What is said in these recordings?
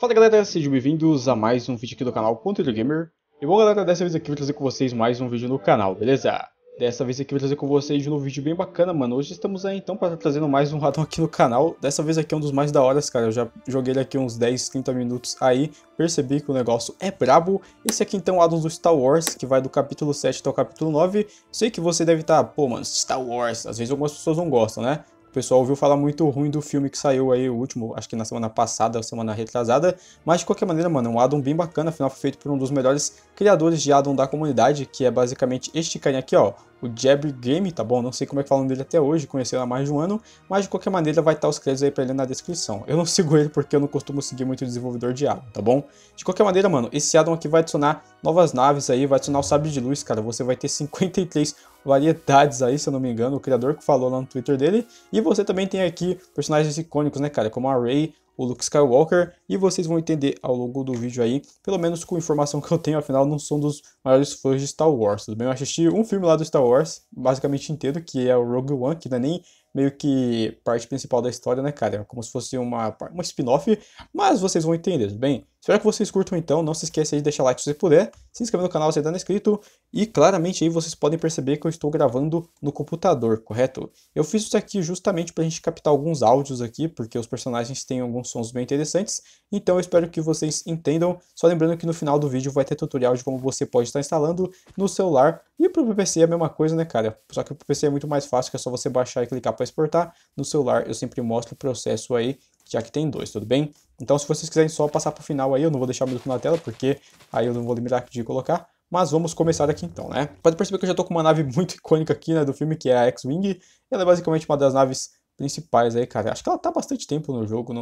Fala galera, sejam bem-vindos a mais um vídeo aqui do canal Ponteiiro Gamer. E bom galera, dessa vez aqui eu vou trazer com vocês mais um vídeo no canal, beleza? Dessa vez aqui eu vou trazer com vocês um vídeo bem bacana, mano. Hoje estamos aí então para trazendo mais um Addon aqui no canal. Dessa vez aqui é um dos mais da hora, cara. Eu já joguei ele aqui uns 10, 30 minutos aí. Percebi que o negócio é brabo. Esse aqui então é o Addon do Star Wars, que vai do capítulo 7 até o capítulo 9. Sei que você deve estar, pô mano, Star Wars. Às vezes algumas pessoas não gostam, né? O pessoal ouviu falar muito ruim do filme que saiu aí, o último, acho que na semana passada, semana retrasada. Mas de qualquer maneira, mano, é um Addon bem bacana, afinal foi feito por um dos melhores criadores de Addon da comunidade, que é basicamente este carinha aqui, ó, o Jabri Game, tá bom? Não sei como é que falam dele até hoje, conheci ele há mais de um ano, mas de qualquer maneira vai estar os créditos aí pra ele na descrição. Eu não sigo ele porque eu não costumo seguir muito o desenvolvedor de Addon, tá bom? De qualquer maneira, mano, esse Addon aqui vai adicionar novas naves aí, vai adicionar o Sabre de Luz, cara, você vai ter 53... variedades aí, se eu não me engano, o criador que falou lá no Twitter dele. E você também tem aqui personagens icônicos, né, cara, como a Rey, o Luke Skywalker, e vocês vão entender ao longo do vídeo aí, pelo menos com a informação que eu tenho, afinal não sou um dos maiores fãs de Star Wars, tudo bem? Eu assisti um filme lá do Star Wars, basicamente inteiro, que é o Rogue One, que não é nem meio que parte principal da história, né, cara? É como se fosse uma spin-off, mas vocês vão entender, tudo bem? Espero que vocês curtam então, não se esqueça aí de deixar like se você puder, se inscrever no canal se ainda não é inscrito, e claramente aí vocês podem perceber que eu estou gravando no computador, correto? Eu fiz isso aqui justamente pra gente captar alguns áudios aqui, porque os personagens têm alguns sons bem interessantes, então eu espero que vocês entendam. Só lembrando que no final do vídeo vai ter tutorial de como você pode estar instalando no celular, e pro PC é a mesma coisa, né, cara? Só que pro PC é muito mais fácil, que é só você baixar e clicar para exportar. No celular eu sempre mostro o processo aí, já que tem dois, tudo bem? Então se vocês quiserem só passar pro final aí, eu não vou deixar o minuto na tela, porque aí eu não vou limitar de colocar. Mas vamos começar aqui então, né? Pode perceber que eu já tô com uma nave muito icônica aqui, né, do filme, que é a X-Wing. Ela é basicamente uma das naves principais aí, cara. Acho que ela tá bastante tempo no jogo,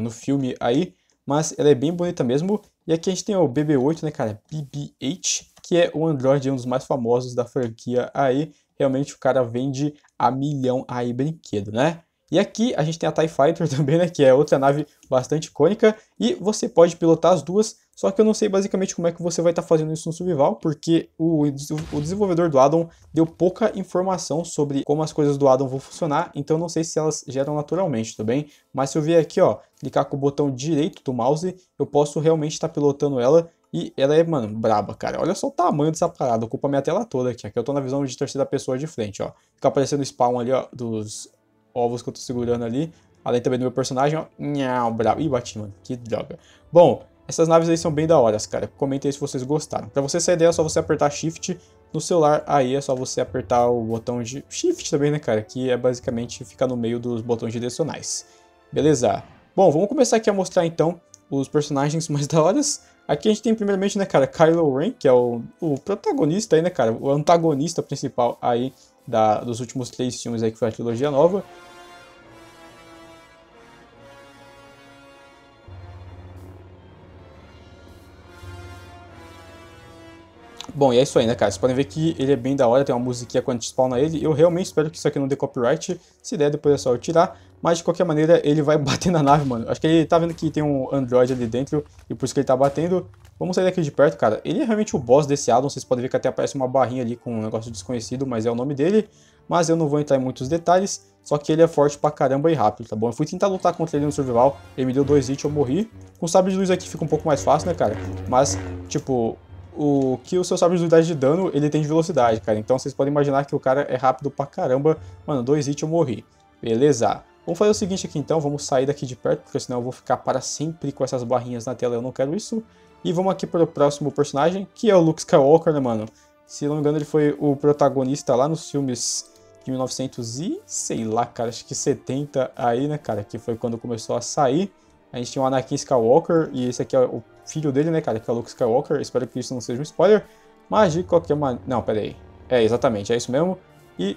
no filme aí, mas ela é bem bonita mesmo. E aqui a gente tem o BB-8, né, cara? BB-8, que é o Android, um dos mais famosos da franquia aí. Realmente o cara vende a milhão aí brinquedo, né? E aqui a gente tem a TIE Fighter também, né, que é outra nave bastante icônica, e você pode pilotar as duas, só que eu não sei basicamente como é que você vai estar fazendo isso no survival, porque o desenvolvedor do Addon deu pouca informação sobre como as coisas do Addon vão funcionar, então não sei se elas geram naturalmente, tá bem? Mas se eu vier aqui, ó, clicar com o botão direito do mouse, eu posso realmente estar pilotando ela, e ela é, mano, braba, cara. Olha só o tamanho dessa parada, ocupa minha tela toda aqui, aqui eu tô na visão de terceira pessoa de frente, ó. Fica aparecendo o spawn ali, ó, dos ovos que eu tô segurando ali, além também do meu personagem, ó, nhau, bravo, ih, bati, mano, que droga. Bom, essas naves aí são bem da hora, cara, comentem aí se vocês gostaram. Pra você sair dela é só você apertar Shift, no celular aí é só você apertar o botão de Shift também, né, cara, que é basicamente ficar no meio dos botões direcionais, beleza? Bom, vamos começar aqui a mostrar então os personagens mais da hora. Aqui a gente tem primeiramente, né, cara, Kylo Ren, que é o protagonista aí, né, cara, o antagonista principal aí dos últimos 3 filmes aí, que foi a trilogia nova. Bom, e é isso aí, né, cara? Vocês podem ver que ele é bem da hora, tem uma musiquinha quando a gente spawna ele. Eu realmente espero que isso aqui não dê copyright. Se der, depois é só eu tirar. Mas, de qualquer maneira, ele vai bater na nave, mano. Acho que ele tá vendo que tem um Android ali dentro, e por isso que ele tá batendo. Vamos sair daqui de perto, cara. Ele é realmente o boss desse Addon. Vocês podem ver que até aparece uma barrinha ali com um negócio desconhecido, mas é o nome dele. Mas eu não vou entrar em muitos detalhes. Só que ele é forte pra caramba e rápido, tá bom? Eu fui tentar lutar contra ele no survival. Ele me deu 2 hits, eu morri. Com o sabre de luz aqui fica um pouco mais fácil, né, cara? Mas, tipo, o que o seu sabre de unidade de dano, ele tem de velocidade, cara. Então vocês podem imaginar que o cara é rápido pra caramba. Mano, 2 hits eu morri. Beleza. Vamos fazer o seguinte aqui então, vamos sair daqui de perto, porque senão eu vou ficar para sempre com essas barrinhas na tela, eu não quero isso. E vamos aqui para o próximo personagem, que é o Luke Skywalker, né, mano? Se não me engano, ele foi o protagonista lá nos filmes de 1900 e, sei lá, cara, acho que 70 aí, né, cara? Que foi quando começou a sair. A gente tinha o Anakin Skywalker, e esse aqui é o filho dele, né, cara, que é o Luke Skywalker. Espero que isso não seja um spoiler, mas de qualquer maneira... Não, pera aí. É, exatamente, é isso mesmo. E,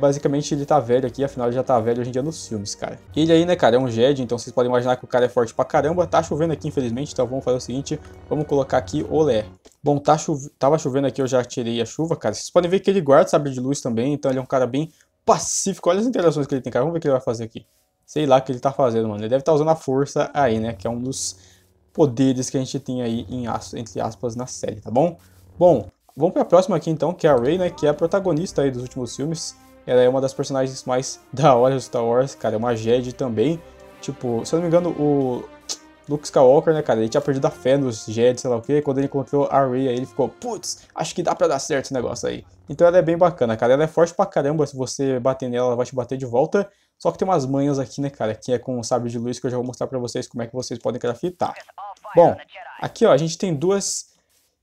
basicamente, ele tá velho aqui, afinal ele já tá velho hoje em dia nos filmes, cara. Ele aí, né, cara, é um Jedi, então vocês podem imaginar que o cara é forte pra caramba. Tá chovendo aqui, infelizmente, então vamos fazer o seguinte, vamos colocar aqui olé. Bom, tava chovendo aqui, eu já tirei a chuva, cara. Vocês podem ver que ele guarda o sabre de luz também, então ele é um cara bem pacífico. Olha as interações que ele tem, cara, vamos ver o que ele vai fazer aqui. Sei lá o que ele tá fazendo, mano. Ele deve estar usando a força aí, né? Que é um dos poderes que a gente tem aí, entre aspas, na série, tá bom? Bom, vamos pra próxima aqui então, que é a Rey, né? Que é a protagonista aí dos últimos filmes. Ela é uma das personagens mais da hora do Star Wars, cara. É uma Jedi também. Tipo, se eu não me engano, o Luke Skywalker, né, cara, ele tinha perdido a fé nos Jedi, sei lá o que, quando ele encontrou a Rey aí, ele ficou, putz, acho que dá pra dar certo esse negócio aí. Então ela é bem bacana, cara, ela é forte pra caramba, se você bater nela, ela vai te bater de volta, só que tem umas manhas aqui, né, cara, que é com o sabre de luz, que eu já vou mostrar pra vocês como é que vocês podem craftar. Bom, aqui, ó, a gente tem duas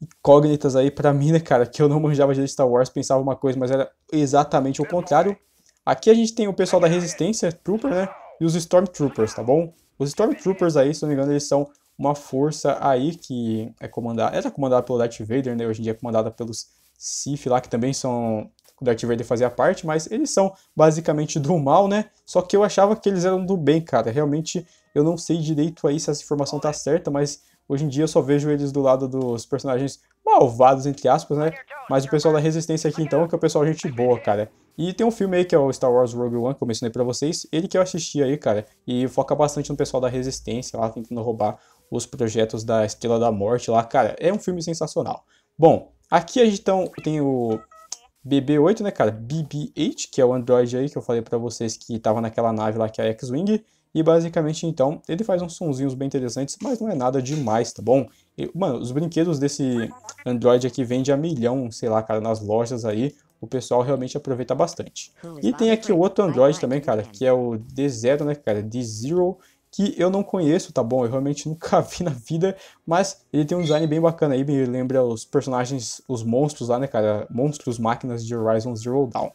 incógnitas aí pra mim, né, cara, que eu não manjava de Star Wars, pensava uma coisa, mas era exatamente o contrário. Aqui a gente tem o pessoal da Resistência Trooper, né, e os Stormtroopers, tá bom? Os Stormtroopers aí, se não me engano, eles são uma força aí que é comandada... Era comandada pelo Darth Vader, né? Hoje em dia é comandada pelos Sith lá, que também são... O Darth Vader fazia parte, mas eles são basicamente do mal, né? Só que eu achava que eles eram do bem, cara. Realmente, eu não sei direito aí se essa informação tá certa, mas hoje em dia eu só vejo eles do lado dos personagens malvados, entre aspas, né? Mas o pessoal da Resistência aqui, então, que é o pessoal gente boa, cara. E tem um filme aí que é o Star Wars Rogue One, que eu mencionei pra vocês, ele que eu assisti aí, cara, e foca bastante no pessoal da Resistência lá, tentando roubar os projetos da Estrela da Morte lá, cara, é um filme sensacional. Bom, aqui a gente então tem o BB-8, né, cara, BB-8, que é o android aí que eu falei pra vocês que tava naquela nave lá que é a X-Wing, e basicamente então, ele faz uns sonzinhos bem interessantes, mas não é nada demais, tá bom? E, mano, os brinquedos desse android aqui vende a milhão, sei lá, cara, nas lojas aí. O pessoal realmente aproveita bastante. E tem aqui o outro Android também, cara, que é o D0, né, cara, D0, que eu não conheço, tá bom? Eu realmente nunca vi na vida, mas ele tem um design bem bacana aí, me lembra os personagens, os monstros lá, né, cara, monstros, máquinas de Horizon Zero Dawn.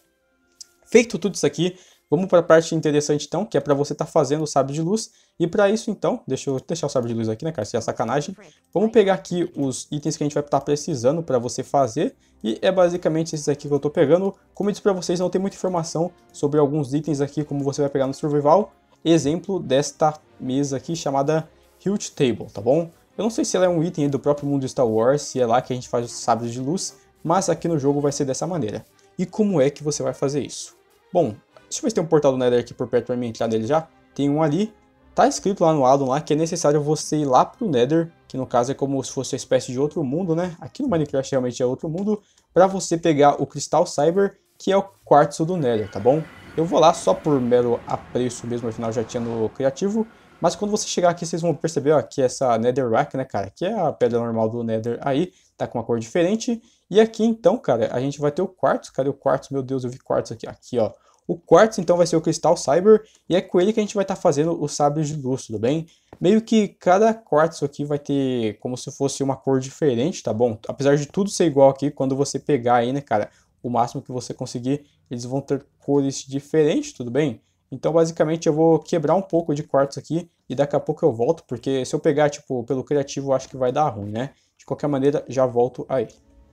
Feito tudo isso aqui, vamos para a parte interessante então, que é para você estar fazendo o sabre de luz. E para isso então, deixa eu deixar o sabre de luz aqui, né, cara, isso é sacanagem. Vamos pegar aqui os itens que a gente vai estar precisando para você fazer. E é basicamente esses aqui que eu tô pegando. Como eu disse para vocês, não tem muita informação sobre alguns itens aqui, como você vai pegar no survival. Exemplo desta mesa aqui chamada Hilt Table, tá bom? Eu não sei se ela é um item do próprio mundo de Star Wars, se é lá que a gente faz os sabres de luz, mas aqui no jogo vai ser dessa maneira. E como é que você vai fazer isso? Bom, deixa eu ver se tem um portal do Nether aqui por perto pra mim entrar nele já. Tem um ali. Tá escrito lá no Addon lá que é necessário você ir lá pro Nether, que no caso é como se fosse uma espécie de outro mundo, né? Aqui no Minecraft realmente é outro mundo, pra você pegar o Cristal Cyber, que é o quartzo do Nether, tá bom? Eu vou lá só por mero apreço mesmo, afinal já tinha no criativo. Mas quando você chegar aqui, vocês vão perceber, ó, que essa Netherrack, né, cara, que é a pedra normal do Nether aí, tá com uma cor diferente. E aqui então, cara, a gente vai ter o quartzo. Cadê o quartzo? Meu Deus, eu vi quartzo aqui. Aqui, ó. O quartzo, então, vai ser o Cristal Cyber, e é com ele que a gente vai estar fazendo o sabre de luz, tudo bem? Meio que cada quartzo aqui vai ter como se fosse uma cor diferente, tá bom? Apesar de tudo ser igual aqui, quando você pegar aí, né, cara, o máximo que você conseguir, eles vão ter cores diferentes, tudo bem? Então, basicamente, eu vou quebrar um pouco de quartzo aqui, e daqui a pouco eu volto, porque se eu pegar, tipo, pelo criativo, eu acho que vai dar ruim, né? De qualquer maneira, já volto aí.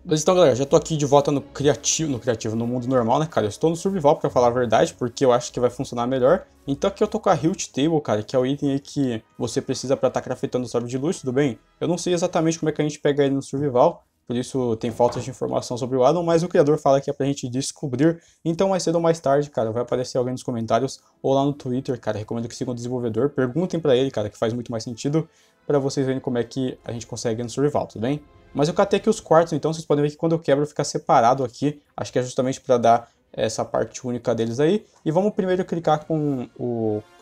Mas então, galera, já tô aqui de volta no mundo normal, né, cara? Eu estou no survival, pra falar a verdade, porque eu acho que vai funcionar melhor. Então aqui eu tô com a Hilt Table, cara, que é o item aí que você precisa pra estar craftando o sabre de luz, tudo bem? Eu não sei exatamente como é que a gente pega ele no survival, por isso tem falta de informação sobre o Addon, mas o criador fala que é pra gente descobrir. Então mais cedo ou mais tarde, cara, vai aparecer alguém nos comentários ou lá no Twitter, cara. Recomendo que sigam o desenvolvedor, perguntem pra ele, cara, que faz muito mais sentido pra vocês verem como é que a gente consegue no survival, tudo bem? Mas eu catei aqui os quartos, então vocês podem ver que quando eu quebro fica separado aqui. Acho que é justamente para dar essa parte única deles aí. E vamos primeiro clicar com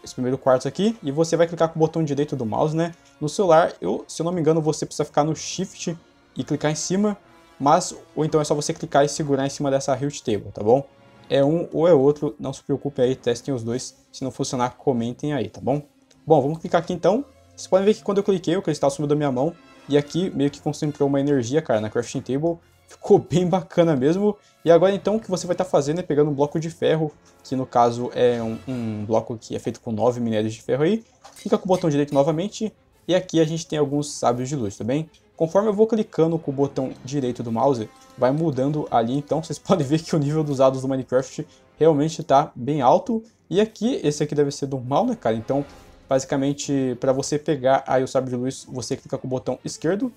esse primeiro quarto aqui. E você vai clicar com o botão direito do mouse, né? No celular, se eu não me engano, você precisa ficar no shift e clicar em cima. Mas, ou então é só você clicar e segurar em cima dessa Hilt Table, tá bom? É um ou é outro, não se preocupe aí, testem os dois. Se não funcionar, comentem aí, tá bom? Bom, vamos clicar aqui então. Vocês podem ver que quando eu cliquei, o cristal sumiu da minha mão. E aqui meio que concentrou uma energia, cara, na crafting table. Ficou bem bacana mesmo. E agora então o que você vai estar fazendo é pegando um bloco de ferro, que no caso é um bloco que é feito com 9 minérios de ferro aí. Clica com o botão direito novamente. E aqui a gente tem alguns sabres de luz, tá bem? Conforme eu vou clicando com o botão direito do mouse, vai mudando ali. Então vocês podem ver que o nível dos dados do Minecraft realmente tá bem alto. E aqui, esse aqui deve ser do mal, né, cara? Então... Basicamente, para você pegar aí o sabre de luz, você clica com o botão esquerdo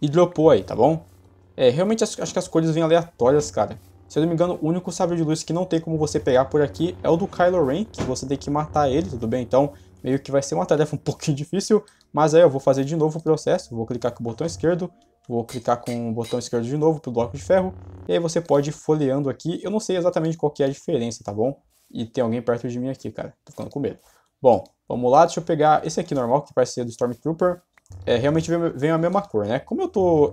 e dropou aí, tá bom? É, realmente acho que as cores vêm aleatórias, cara. Se eu não me engano, o único sabre de luz que não tem como você pegar por aqui é o do Kylo Ren, que você tem que matar ele, tudo bem? Então, meio que vai ser uma tarefa um pouquinho difícil, mas aí eu vou fazer de novo o processo. Vou clicar com o botão esquerdo, vou clicar com o botão esquerdo de novo pro bloco de ferro, e aí você pode ir folheando aqui. Eu não sei exatamente qual que é a diferença, tá bom? E tem alguém perto de mim aqui, cara. Tô ficando com medo. Bom, Vamos lá, deixa eu pegar esse aqui normal, que parece ser do Stormtrooper. É, realmente vem a mesma cor, né? Como eu tô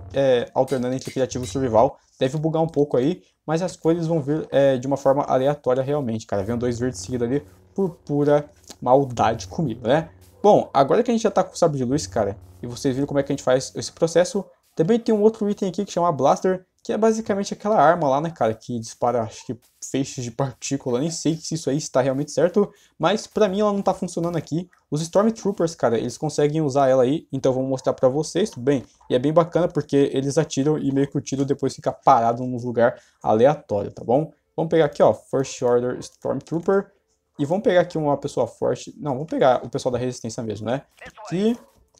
alternando entre criativo e survival, deve bugar um pouco aí, mas as cores vão vir de uma forma aleatória realmente, cara. Vem dois verdes seguidos ali por pura maldade comigo, né? Bom, agora que a gente já tá com o sabre de luz, cara, e vocês viram como é que a gente faz esse processo, também tem um outro item aqui que chama Blaster, que é basicamente aquela arma lá, né, cara, que dispara, acho que feixes de partícula, nem sei se isso aí está realmente certo, mas pra mim ela não tá funcionando aqui. Os Stormtroopers, cara, eles conseguem usar ela aí, então eu vou mostrar pra vocês, tudo bem? E é bem bacana porque eles atiram e meio que o tiro depois fica parado num lugar aleatório, tá bom? Vamos pegar aqui, ó, First Order Stormtrooper, e vamos pegar aqui uma pessoa forte, não, vamos pegar o pessoal da resistência mesmo, né? Aqui,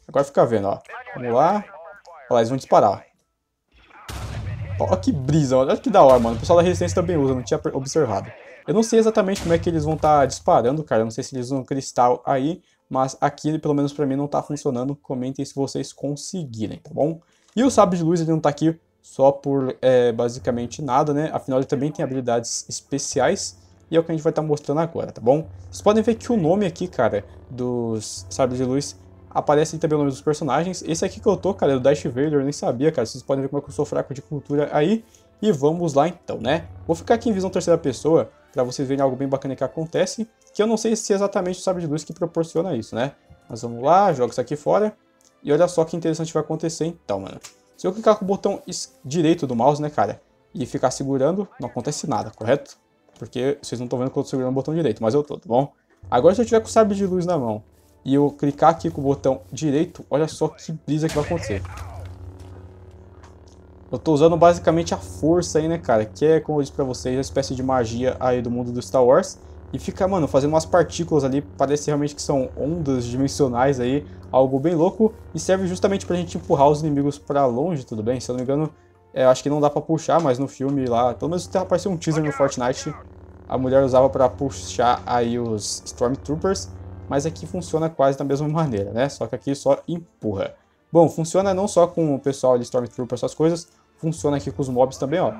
agora fica vendo, ó, vamos lá, olha lá, eles vão disparar. Ó, que brisa, olha que da hora, mano. O pessoal da resistência também usa, não tinha observado. Eu não sei exatamente como é que eles vão estar disparando, cara. Eu não sei se eles usam cristal aí, mas aqui, pelo menos pra mim, não tá funcionando. Comentem se vocês conseguirem, tá bom? E o sabre de luz, ele não tá aqui só por, basicamente, nada, né? Afinal, ele também tem habilidades especiais. E é o que a gente vai estar mostrando agora, tá bom? Vocês podem ver que o nome aqui, cara, dos sabres de luz... Aparece também o nome dos personagens. Esse aqui que eu tô, cara, é o Darth Vader, eu nem sabia, cara. Vocês podem ver como é que eu sou fraco de cultura aí. E vamos lá então, né? Vou ficar aqui em visão terceira pessoa, pra vocês verem algo bem bacana que acontece. Que eu não sei se é exatamente o sabre de luz que proporciona isso, né? Mas vamos lá, jogo isso aqui fora. E olha só que interessante vai acontecer então, mano. Se eu clicar com o botão direito do mouse, né, cara? E ficar segurando, não acontece nada, correto? Porque vocês não estão vendo que eu tô segurando o botão direito, mas eu tô, tá bom? Agora se eu tiver com o sabre de luz na mão... E eu clicar aqui com o botão direito, olha só que brisa que vai acontecer. Eu tô usando basicamente a força aí, né, cara? Que é, como eu disse pra vocês, uma espécie de magia aí do mundo do Star Wars. E fica, mano, fazendo umas partículas ali, parece realmente que são ondas dimensionais aí, algo bem louco. E serve justamente pra gente empurrar os inimigos pra longe, tudo bem? Se eu não me engano, acho que não dá pra puxar, mas no filme lá, pelo menos apareceu um teaser no Fortnite. A mulher usava pra puxar aí os Stormtroopers. Mas aqui funciona quase da mesma maneira, né? Só que aqui só empurra. Bom, funciona não só com o pessoal de Stormtrooper, essas coisas. Funciona aqui com os mobs também, ó.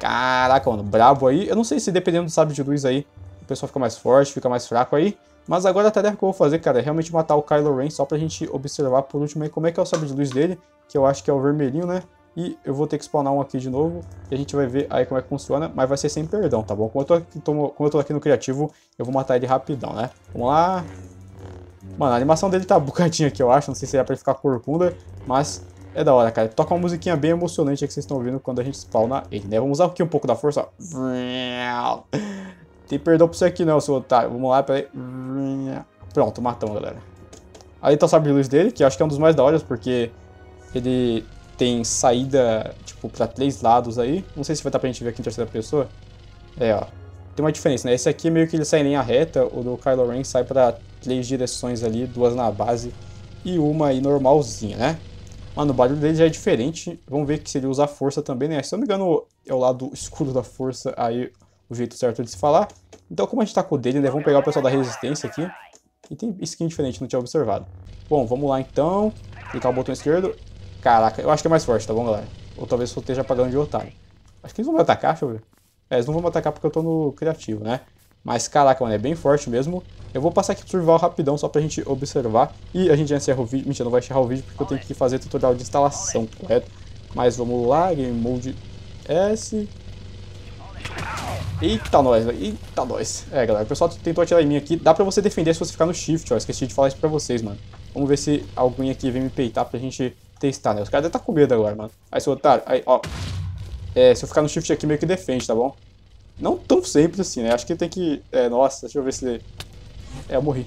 Caraca, mano, brabo aí. Eu não sei se dependendo do sabre de luz aí, o pessoal fica mais forte, fica mais fraco aí. Mas agora a tarefa que eu vou fazer, cara, é realmente matar o Kylo Ren, só pra gente observar por último aí como é que é o sabre de luz dele, que eu acho que é o vermelhinho, né? E eu vou ter que spawnar um aqui de novo, e a gente vai ver aí como é que funciona, mas vai ser sem perdão, tá bom? Como eu tô aqui no criativo, eu vou matar ele rapidão, né? Vamos lá. Mano, a animação dele tá bugadinha aqui, eu acho, não sei se é pra ele ficar corcunda, mas é da hora, cara. Toca uma musiquinha bem emocionante aí que vocês estão ouvindo quando a gente spawna ele, né? Vamos usar aqui um pouco da força, ó. Tem perdão pra você aqui não, seu otário. Vamos lá, peraí. Pronto, matamos, galera. Aí tá o sabre de luz dele, que eu acho que é um dos mais da hora, porque ele... Tem saída, tipo, pra três lados aí. Não sei se vai dar pra gente ver aqui em terceira pessoa. É, ó. Tem uma diferença, né? Esse aqui meio que ele sai em linha reta. O do Kylo Ren sai pra três direções ali. Duas na base e uma aí normalzinha, né? Mano, o barulho dele já é diferente. Vamos ver se ele usa a força também, né? Se eu não me engano, é o lado escuro da força aí. O jeito certo de se falar. Então, como a gente tá com o dele, né? Vamos pegar o pessoal da resistência aqui. E tem skin diferente, não tinha observado. Bom, vamos lá então. Clicar o botão esquerdo. Caraca, eu acho que é mais forte, tá bom, galera? Ou talvez eu esteja apagando de otário. Acho que eles vão me atacar, deixa eu ver. É, eles não vão me atacar porque eu tô no criativo, né? Mas, caraca, mano, é bem forte mesmo. Eu vou passar aqui pro survival rapidão, só pra gente observar. E a gente já encerra o vídeo. Mentira, não vai encerrar o vídeo porque eu tenho que fazer tutorial de instalação, correto? Mas vamos lá, Game Mode S. Eita, nós, velho. Eita, nós. É, galera, o pessoal tentou atirar em mim aqui. Dá pra você defender se você ficar no shift, ó. Esqueci de falar isso pra vocês, mano. Vamos ver se alguém aqui vem me peitar pra gente... testar, né? Os caras devem estar com medo agora, mano. Aí, seu otário, aí, ó. É, se eu ficar no shift aqui, meio que defende, tá bom? Não tão sempre assim, né? Acho que tem que... É, nossa, deixa eu ver se... É, eu morri.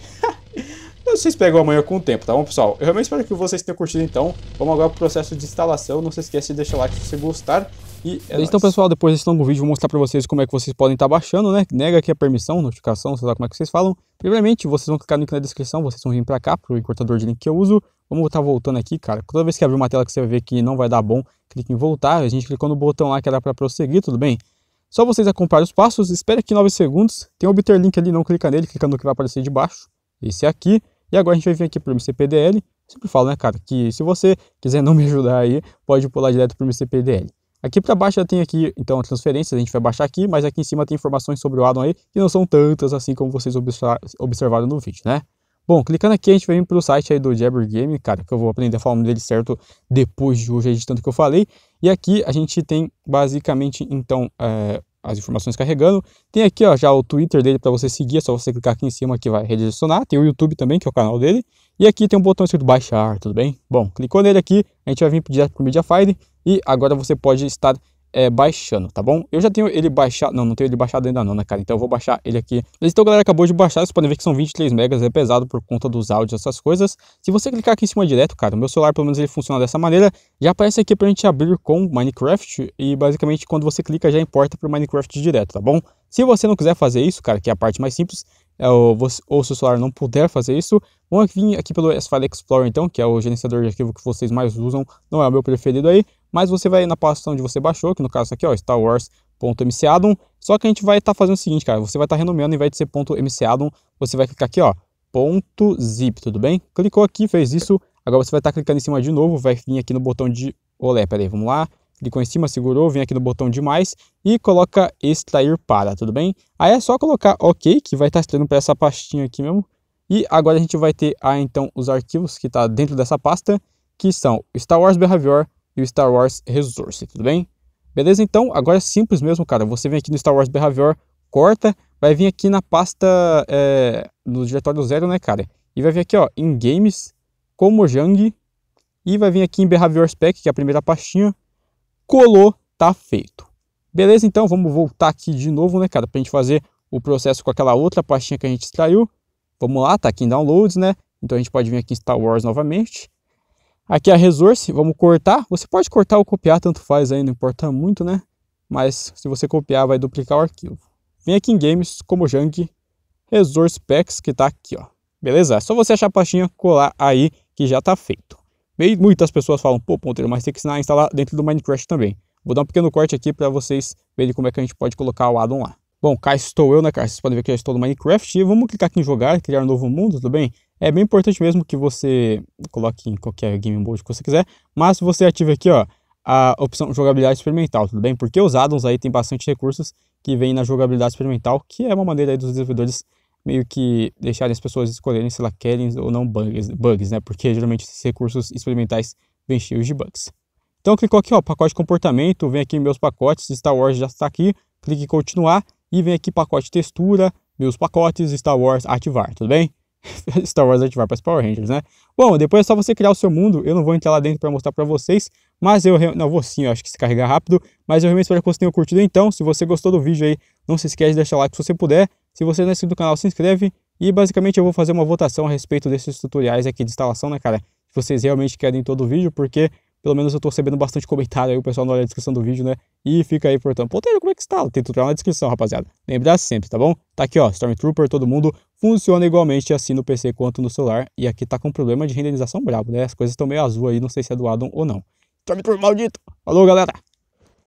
Não sei se pegam amanhã com o tempo, tá bom, pessoal? Eu realmente espero que vocês tenham curtido, então. Vamos agora pro processo de instalação. Não se esquece de deixar o like se você gostar. E é então, pessoal, depois desse longo vídeo, vou mostrar pra vocês como é que vocês podem estar baixando, né? Nega aqui a permissão, notificação, sei lá como é que vocês falam. Primeiramente, vocês vão clicar no link na descrição, vocês vão vir pra cá, pro cortador de link que eu uso. Vamos estar voltando aqui, cara. Toda vez que abrir uma tela que você vai ver que não vai dar bom, clique em voltar. A gente clicou no botão lá que era pra prosseguir, tudo bem? Só vocês acompanharem os passos, espera aqui 9 segundos. Tem um obter link ali, não clica nele, clica no que vai aparecer de baixo. Esse aqui. E agora a gente vai vir aqui pro MCPDL. Sempre falo, né, cara, que se você quiser não me ajudar aí, pode pular direto pro MCPDL. Aqui para baixo já tem aqui, então, transferências, a gente vai baixar aqui, mas aqui em cima tem informações sobre o Addon aí, que não são tantas assim como vocês observaram no vídeo, né? Bom, clicando aqui a gente vem pro site aí do Jabri Game, cara, que eu vou aprender a falar o nome dele certo depois de hoje, de tanto que eu falei. E aqui a gente tem basicamente, então, as informações carregando. Tem aqui, ó, já o Twitter dele para você seguir, é só você clicar aqui em cima que vai redirecionar. Tem o YouTube também, que é o canal dele. E aqui tem um botão escrito baixar, tudo bem? Bom, clicou nele aqui, a gente vai vir direto pro MediaFire e agora você pode estar baixando, tá bom? Eu já tenho ele baixado, não tenho ele baixado ainda não, né, cara? Então eu vou baixar ele aqui. Então, galera, acabou de baixar, vocês podem ver que são 23 megas, é pesado por conta dos áudios, essas coisas. Se você clicar aqui em cima direto, cara, o meu celular, pelo menos ele funciona dessa maneira, já aparece aqui pra gente abrir com Minecraft e basicamente quando você clica já importa pro Minecraft direto, tá bom? Se você não quiser fazer isso, cara, que é a parte mais simples, ou se o celular não puder fazer isso, vamos vir aqui pelo S-File Explorer então, que é o gerenciador de arquivo que vocês mais usam, não é o meu preferido aí, mas você vai na pasta onde você baixou, que no caso aqui, ó, Star Wars. .mcaddon, só que a gente vai estar fazendo o seguinte, cara, você vai estar renomeando, ao invés de ser .mcaddon, você vai clicar aqui, ó, .zip, tudo bem? Clicou aqui, fez isso, agora você vai estar clicando em cima de novo, vai vir aqui no botão de olé, peraí, vamos lá, clicou em cima, segurou, vem aqui no botão de mais e coloca extrair para, tudo bem? Aí é só colocar ok, que vai estar extraindo para essa pastinha aqui mesmo, e agora a gente vai ter, então, os arquivos que está dentro dessa pasta, que são Star Wars Behavior, e o Star Wars Resource, tudo bem? Beleza, então, agora é simples mesmo, cara, você vem aqui no Star Wars Behavior, corta, vai vir aqui na pasta, no diretório 0, né, cara? E vai vir aqui, ó, em Games, como Mojang, e vai vir aqui em Behavior Spec, que é a primeira pastinha, colou, tá feito. Beleza, então, vamos voltar aqui de novo, né, cara, pra gente fazer o processo com aquela outra pastinha que a gente extraiu. Vamos lá, tá aqui em Downloads, né, então a gente pode vir aqui em Star Wars novamente. Aqui a resource, vamos cortar, você pode cortar ou copiar, tanto faz aí, não importa muito, né? Mas se você copiar, vai duplicar o arquivo. Vem aqui em Games, como Junk, Resource Packs, que tá aqui, ó. Beleza? É só você achar a pastinha, colar aí, que já tá feito. Muitas pessoas falam, pô, Ponteiiro, mas tem que ensinar a instalar dentro do Minecraft também. Vou dar um pequeno corte aqui pra vocês verem como é que a gente pode colocar o Addon lá. Bom, cá estou eu, né, cara? Vocês podem ver que já estou no Minecraft. E vamos clicar aqui em jogar, criar um novo mundo, tudo bem? É bem importante mesmo que você coloque em qualquer game mode que você quiser, mas você ative aqui, ó, a opção jogabilidade experimental, tudo bem? Porque os addons aí tem bastante recursos que vêm na jogabilidade experimental, que é uma maneira aí dos desenvolvedores meio que deixarem as pessoas escolherem se elas querem ou não bugs, né? Porque geralmente esses recursos experimentais vêm cheios de bugs. Então clicou aqui, ó, pacote de comportamento, vem aqui em meus pacotes, Star Wars já está aqui, clique em continuar e vem aqui pacote textura, meus pacotes, Star Wars ativar, tudo bem? Star Wars ativar para os Power Rangers, né? Bom, depois é só você criar o seu mundo. Eu não vou entrar lá dentro para mostrar para vocês, mas eu vou sim, eu acho que se carregar rápido. Mas eu realmente espero que você tenha curtido. Então, se você gostou do vídeo aí, não se esquece de deixar o like se você puder. Se você não é inscrito no canal, se inscreve. E basicamente eu vou fazer uma votação a respeito desses tutoriais aqui de instalação, né, cara? Se vocês realmente querem todo o vídeo, porque pelo menos eu tô recebendo bastante comentário aí, o pessoal não olha a descrição do vídeo, né? E fica aí, portanto, Ponteiiro, como é que instala? Tem tutorial na descrição, rapaziada. Lembra sempre, tá bom? Tá aqui, ó, Stormtrooper, todo mundo funciona igualmente assim no PC quanto no celular. E aqui tá com problema de renderização brabo, né? As coisas estão meio azul aí, não sei se é do Addon ou não. Stormtrooper maldito! Falou, galera!